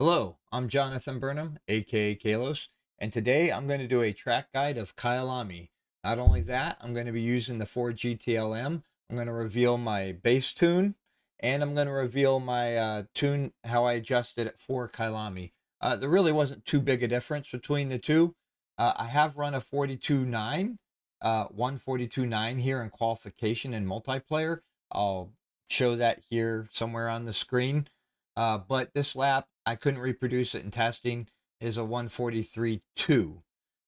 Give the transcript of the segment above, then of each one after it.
Hello, I'm Jonathan Burnham, aka Kalos, and today I'm going to do a track guide of Kyalami. Not only that, I'm going to be using the Ford GT LM. I'm going to reveal my bass tune, and I'm going to reveal my tune, how I adjusted it for Kyalami. There really wasn't too big a difference between the two. I have run a 42.9, 142.9 here in qualification and multiplayer. I'll show that here somewhere on the screen. But this lap, I couldn't reproduce it in testing, is a 143.2.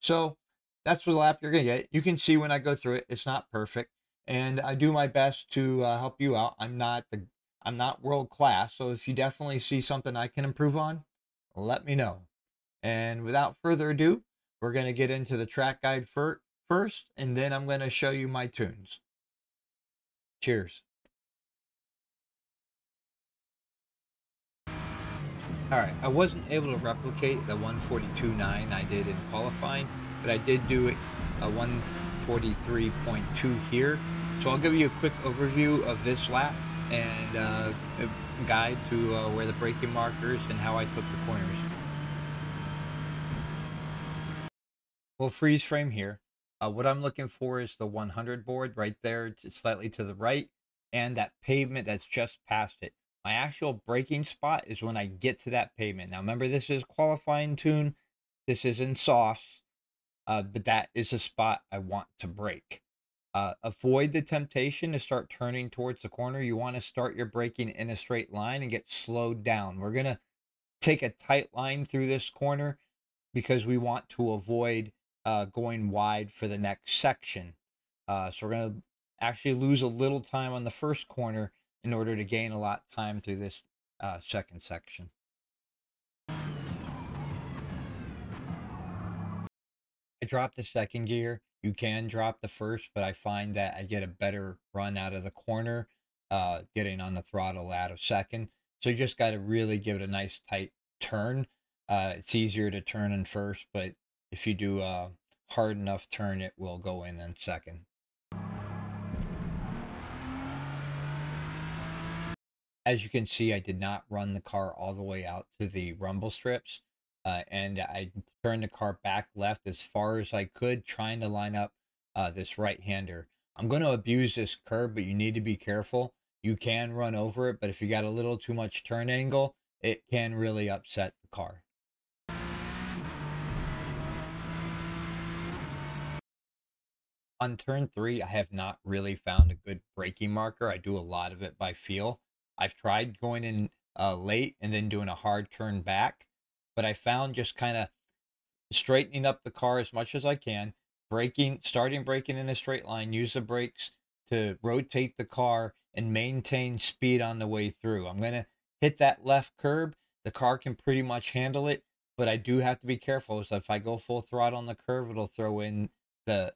So that's the lap you're going to get. You can see when I go through it, it's not perfect. And I do my best to help you out. I'm not world class. So if you definitely see something I can improve on, let me know. And without further ado, we're going to get into the track guide first, and then I'm going to show you my tunes. Cheers. Alright, I wasn't able to replicate the 142.9 I did in qualifying, but I did do a 143.2 here. So I'll give you a quick overview of this lap and a guide to where the braking markers and how I took the corners. We'll freeze frame here. What I'm looking for is the 100 board right there, slightly to the right, and that pavement that's just past it. My actual braking spot is when I get to that pavement. Now remember, this is qualifying tune. This is in softs, but that is the spot I want to brake. Avoid the temptation to start turning towards the corner. You want to start your braking in a straight line and get slowed down. We're going to take a tight line through this corner because we want to avoid going wide for the next section. So we're going to actually lose a little time on the first corner in order to gain a lot of time through this second section. I dropped the second gear. You can drop the first, but I find that I get a better run out of the corner, getting on the throttle out of second. So you just got to really give it a nice tight turn. It's easier to turn in first, but if you do a hard enough turn, it will go in second. As you can see, I did not run the car all the way out to the rumble strips, and I turned the car back left as far as I could, trying to line up this right-hander. I'm going to abuse this curb, but you need to be careful. You can run over it, but if you got a little too much turn angle, it can really upset the car. On turn 3, I have not really found a good braking marker. I do a lot of it by feel. I've tried going in late and then doing a hard turn back, but I found just kind of straightening up the car as much as I can, starting braking in a straight line, use the brakes to rotate the car and maintain speed on the way through. I'm going to hit that left curb. The car can pretty much handle it, but I do have to be careful. So if I go full throttle on the curve, it'll throw the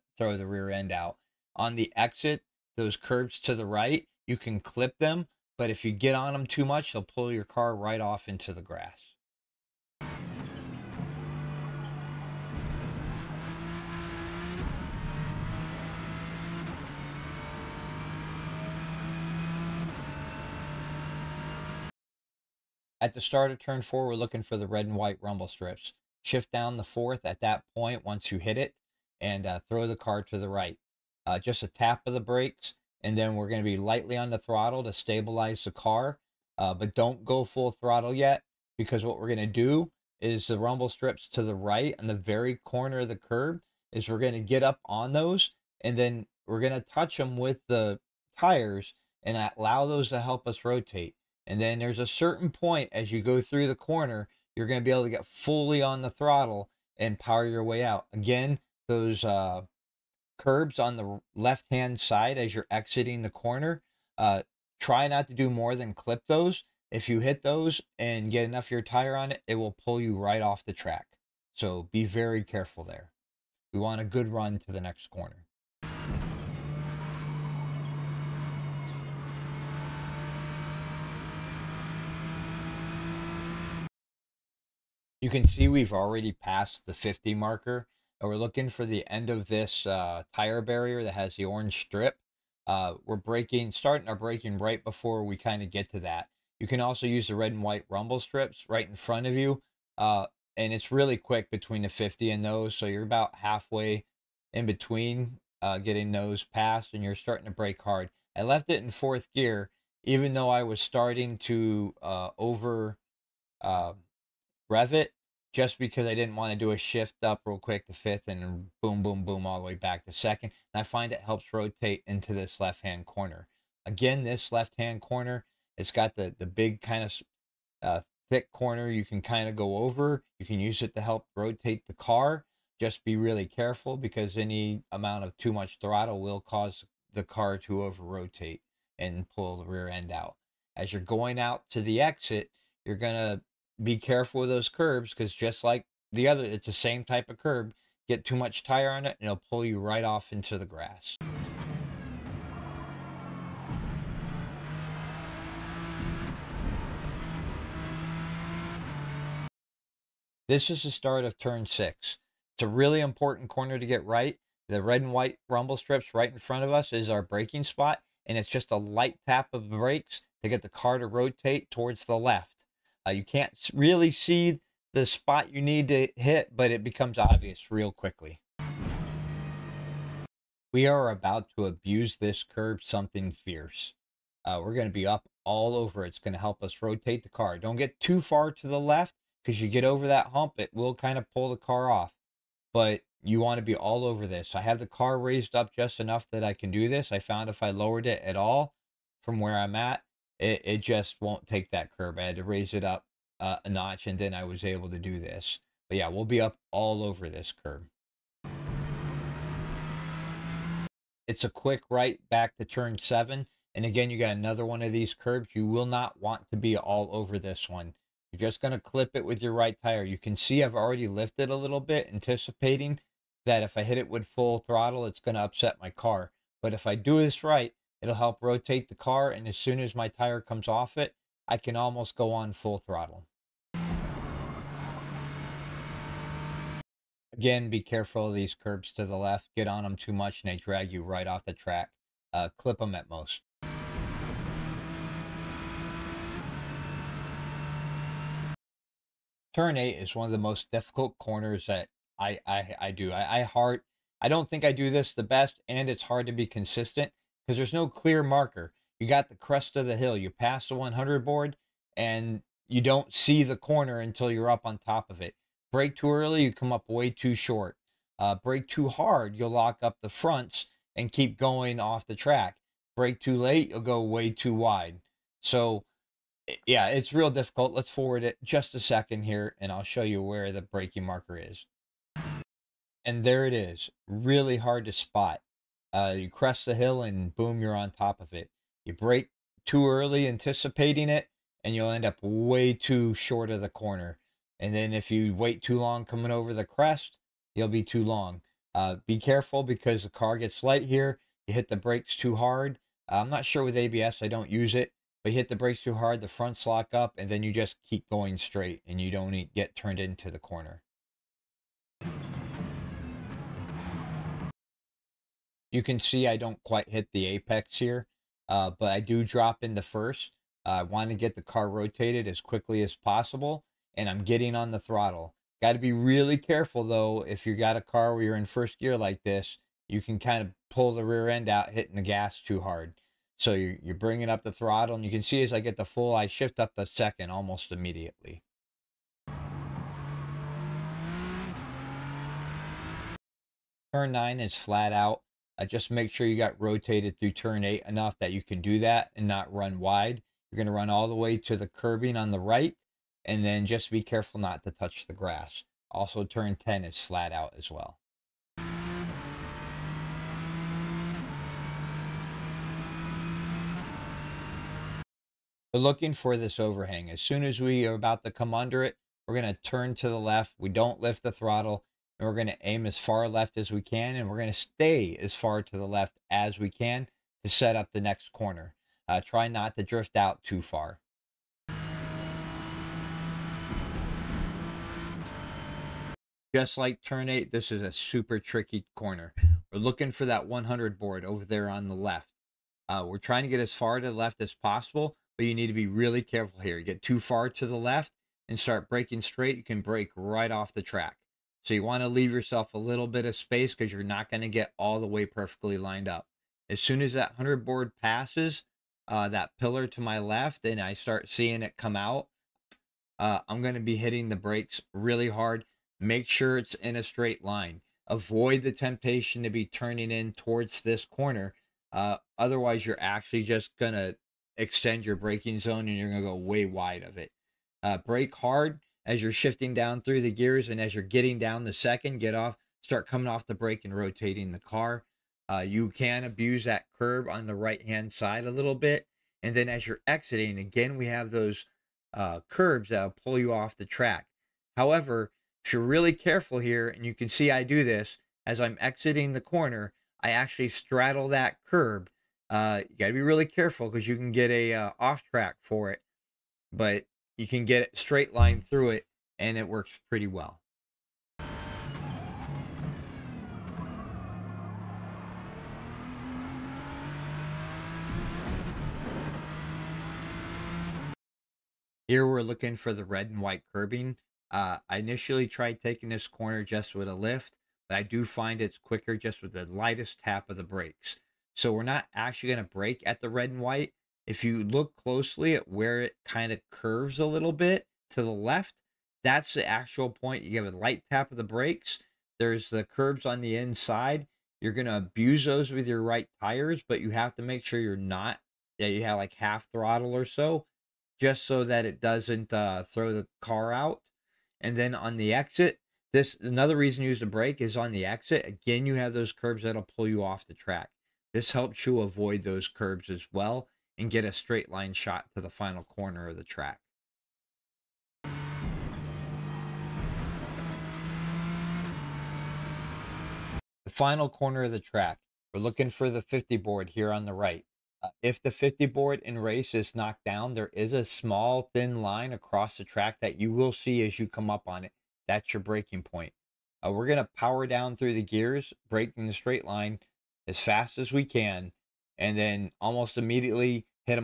rear end out. On the exit, those curbs to the right, you can clip them. But if you get on them too much, they'll pull your car right off into the grass. At the start of turn 4, we're looking for the red and white rumble strips. Shift down the fourth at that point once you hit it and throw the car to the right. Just a tap of the brakes. And then we're going to be lightly on the throttle to stabilize the car. But don't go full throttle yet, because what we're going to do is the rumble strips to the right on the very corner of the curb is we're going to get up on those. And then we're going to touch them with the tires and allow those to help us rotate. And then there's a certain point as you go through the corner, you're going to be able to get fully on the throttle and power your way out. Again, those curbs on the left-hand side as you're exiting the corner, try not to do more than clip those. If you hit those and get enough of your tire on it, it will pull you right off the track. So be very careful there. We want a good run to the next corner. You can see we've already passed the 50 marker. We're looking for the end of this tire barrier that has the orange strip. We're starting our braking right before we kind of get to that. You can also use the red and white rumble strips right in front of you. And it's really quick between the 50 and those. So you're about halfway in between getting those passed, and you're starting to brake hard. I left it in fourth gear, even though I was starting to rev it, just because I didn't want to do a shift up real quick to fifth and boom, boom, boom, all the way back to second. And I find it helps rotate into this left-hand corner. Again, this left-hand corner, it's got the big kind of thick corner you can kind of go over. You can use it to help rotate the car. Just be really careful, because any amount of too much throttle will cause the car to over-rotate and pull the rear end out. As you're going out to the exit, you're going to be careful with those curbs, because just like the other, it's the same type of curb. Get too much tire on it and it'll pull you right off into the grass. This is the start of turn 6. It's a really important corner to get right. The red and white rumble strips right in front of us is our braking spot, and it's just a light tap of the brakes to get the car to rotate towards the left. You can't really see the spot you need to hit, but it becomes obvious real quickly. We are about to abuse this curb something fierce. We're going to be up all over. It's going to help us rotate the car. Don't get too far to the left, because you get over that hump, it will kind of pull the car off. But you want to be all over this. I have the car raised up just enough that I can do this. I found if I lowered it at all from where I'm at, it just won't take that curb. I had to raise it up a notch, and then I was able to do this. But yeah, we'll be up all over this curb. It's a quick right back to turn 7. And again, you got another one of these curbs. You will not want to be all over this one. You're just going to clip it with your right tire. You can see I've already lifted a little bit, anticipating that if I hit it with full throttle, it's going to upset my car. But if I do this right, it'll help rotate the car, and as soon as my tire comes off it, I can almost go on full throttle. Again, be careful of these curbs to the left. Get on them too much and they drag you right off the track. Clip them at most. Turn 8 is one of the most difficult corners that I do. I don't think I do this the best, and it's hard to be consistent, because there's no clear marker. You got the crest of the hill. You pass the 100 board, and you don't see the corner until you're up on top of it. Brake too early, you come up way too short. Brake too hard, you'll lock up the fronts and keep going off the track. Brake too late, you'll go way too wide. So, yeah, it's real difficult. Let's forward it just a second here, and I'll show you where the braking marker is. And there it is. Really hard to spot. You crest the hill and boom, you're on top of it. You brake too early anticipating it, and you'll end up way too short of the corner. And then if you wait too long coming over the crest, you'll be too long. Be careful, because the car gets light here. You hit the brakes too hard. I'm not sure with ABS, I don't use it, but you hit the brakes too hard, the fronts lock up, and then you just keep going straight and you don't get turned into the corner. You can see I don't quite hit the apex here, but I do drop into first. I want to get the car rotated as quickly as possible, and I'm getting on the throttle. Got to be really careful, though. If you got a car where you're in first gear like this, you can kind of pull the rear end out hitting the gas too hard. So you're bringing up the throttle, and you can see as I get the full, I shift up to second almost immediately. Turn 9 is flat out. Just make sure you got rotated through turn 8 enough that you can do that and not run wide. You're going to run all the way to the curbing on the right, and then just be careful not to touch the grass. Also, turn 10 is flat out as well. We're looking for this overhang. As soon as we are about to come under it, we're going to turn to the left. We don't lift the throttle. And we're going to aim as far left as we can, and we're going to stay as far to the left as we can to set up the next corner. Try not to drift out too far. Just like turn 8, this is a super tricky corner. We're looking for that 100 board over there on the left. We're trying to get as far to the left as possible. but you need to be really careful here. You get too far to the left and start braking straight, you can brake right off the track. So you want to leave yourself a little bit of space because you're not going to get all the way perfectly lined up. As soon as that 100 board passes that pillar to my left and I start seeing it come out, I'm going to be hitting the brakes really hard. Make sure it's in a straight line. Avoid the temptation to be turning in towards this corner. Otherwise, you're actually just going to extend your braking zone and you're going to go way wide of it. Brake hard as you're shifting down through the gears, and as you're getting down the second, get off, start coming off the brake and rotating the car. You can abuse that curb on the right-hand side a little bit. And then as you're exiting, again, we have those curbs that will pull you off the track. However, if you're really careful here, and you can see I do this, as I'm exiting the corner, I actually straddle that curb. You got to be really careful because you can get a off track for it. But you can get it straight line through it, and it works pretty well. Here we're looking for the red and white curbing. I initially tried taking this corner just with a lift, but I do find it's quicker just with the lightest tap of the brakes. So we're not actually going to brake at the red and white. If you look closely at where it kind of curves a little bit to the left, that's the actual point. You give a light tap of the brakes. There's the curbs on the inside. You're going to abuse those with your right tires, but you have to make sure you're not, you have like half throttle or so, just so that it doesn't throw the car out. And then on the exit, another reason you use the brake is on the exit. Again, you have those curbs that'll pull you off the track. This helps you avoid those curbs as well and get a straight line shot to the final corner of the track. The final corner of the track, we're looking for the 50 board here on the right. If the 50 board in race is knocked down, there is a small thin line across the track that you will see as you come up on it. That's your braking point. We're going to power down through the gears, braking the straight line as fast as we can, and then almost immediately hit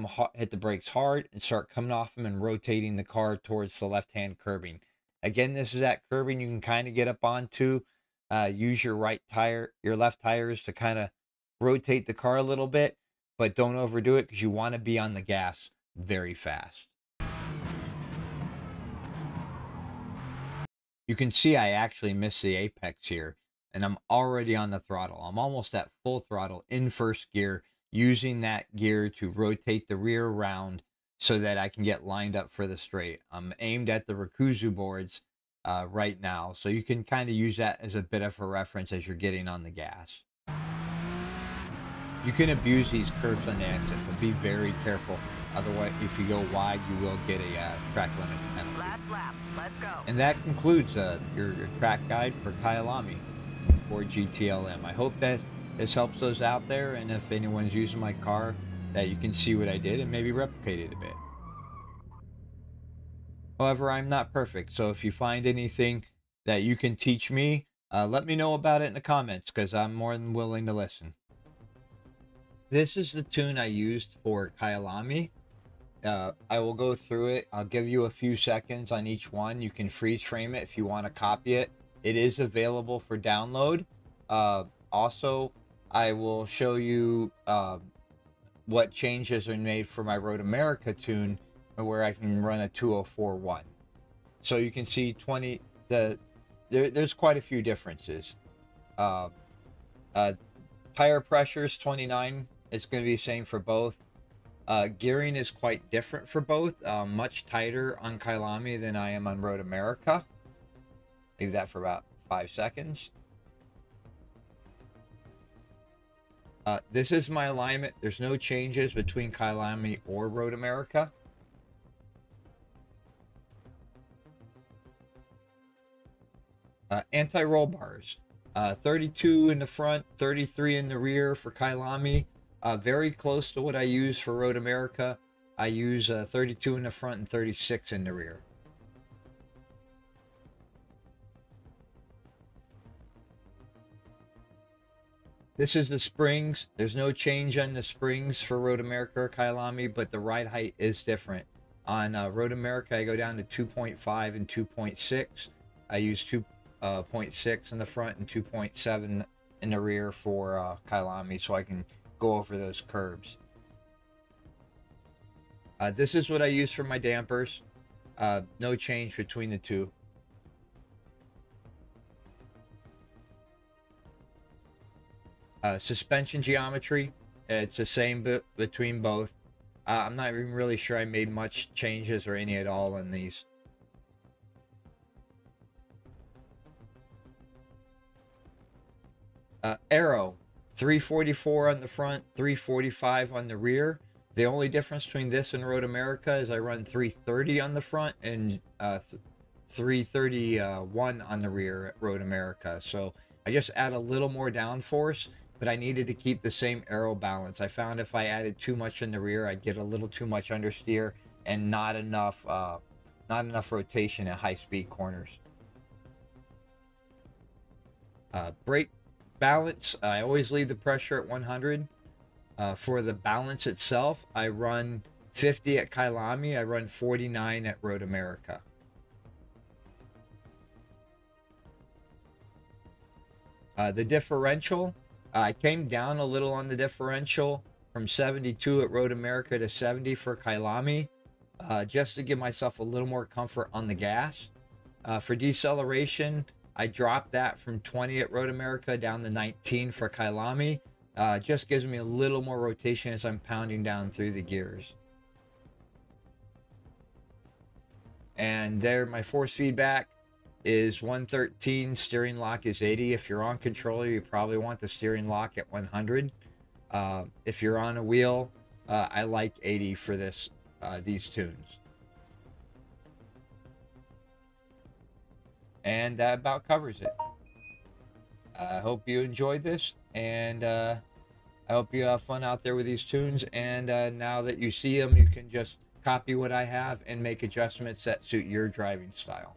the brakes hard and start coming off them and rotating the car towards the left-hand curbing. Again, this is that curbing you can kind of get up onto. Use your right tire, your left tires to kind of rotate the car a little bit, but don't overdo it because you want to be on the gas very fast. You can see I actually missed the apex here, and I'm already on the throttle. I'm almost at full throttle in first gear, using that gear to rotate the rear around so that I can get lined up for the straight. I'm aimed at the Rakuzu boards right now, so you can kind of use that as a bit of a reference as you're getting on the gas. You can abuse these curbs on the exit, but be very careful. Otherwise, if you go wide, you will get a track limit penalty. Last lap, let's go. And that concludes your track guide for Kyalami for GT LM. I hope that this helps those out there, and if anyone's using my car, that you can see what I did and maybe replicate it a bit. However, I'm not perfect, so if you find anything that you can teach me, let me know about it in the comments, because I'm more than willing to listen. This is the tune I used for Kyalami. I will go through it. I'll give you a few seconds on each one. You can freeze frame it if you want to copy it. It is available for download. Also, I will show you what changes are made for my Road America tune, where I can run a 2041. So you can see there's quite a few differences. Tire pressure is 29. It's going to be the same for both. Gearing is quite different for both. Much tighter on Kyalami than I am on Road America. Leave that for about 5 seconds. This is my alignment. There's no changes between Kyalami or Road America. Anti-roll bars. 32 in the front, 33 in the rear for Kyalami. Very close to what I use for Road America. I use 32 in the front and 36 in the rear. This is the springs. There's no change on the springs for Road America or Kyalami, but the ride height is different. On Road America, I go down to 2.5 and 2.6. I use 2.6 in the front and 2.7 in the rear for Kyalami, so I can go over those curbs. This is what I use for my dampers. No change between the two. Suspension geometry, it's the same between both. I'm not even really sure I made much changes or any at all in these. Aero, 344 on the front, 345 on the rear. The only difference between this and Road America is I run 330 on the front and 331 on the rear at Road America. So I just add a little more downforce, but I needed to keep the same aero balance. I found if I added too much in the rear, I'd get a little too much understeer and not enough rotation at high-speed corners. Brake balance, I always leave the pressure at 100. For the balance itself, I run 50 at Kyalami. I run 49 at Road America. The differential, I came down a little on the differential from 72 at Road America to 70 for Kyalami, just to give myself a little more comfort on the gas. For deceleration, I dropped that from 20 at Road America down to 19 for Kyalami. Just gives me a little more rotation as I'm pounding down through the gears. And there, my force feedback is 113, steering lock is 80. If you're on controller, you probably want the steering lock at 100. If you're on a wheel, I like 80 for this these tunes. And that about covers it. I hope you enjoyed this, and I hope you have fun out there with these tunes. And now that you see them, you can just copy what I have and make adjustments that suit your driving style.